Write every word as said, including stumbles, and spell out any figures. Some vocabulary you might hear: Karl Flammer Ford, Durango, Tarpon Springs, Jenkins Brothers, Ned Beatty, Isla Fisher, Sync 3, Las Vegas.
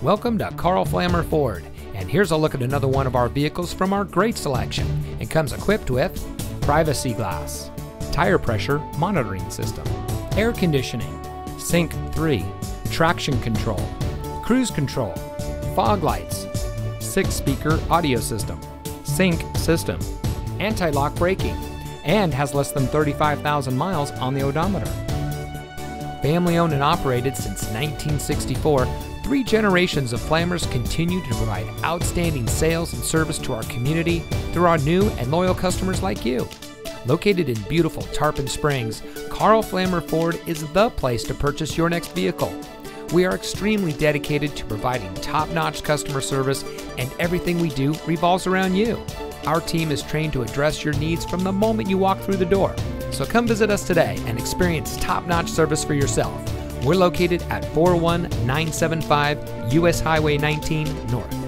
Welcome to Karl Flammer Ford, and here's a look at another one of our vehicles from our great selection. It comes equipped with privacy glass, tire pressure monitoring system, air conditioning, Sync three, traction control, cruise control, fog lights, six-speaker audio system, sync system, anti-lock braking, and has less than thirty-five thousand miles on the odometer. Family owned and operated since nineteen sixty-four, three generations of Flammers continue to provide outstanding sales and service to our community through our new and loyal customers like you. Located in beautiful Tarpon Springs, Karl Flammer Ford is the place to purchase your next vehicle. We are extremely dedicated to providing top-notch customer service, and everything we do revolves around you. Our team is trained to address your needs from the moment you walk through the door. So come visit us today and experience top-notch service for yourself. We're located at four one nine seven five U S Highway nineteen North.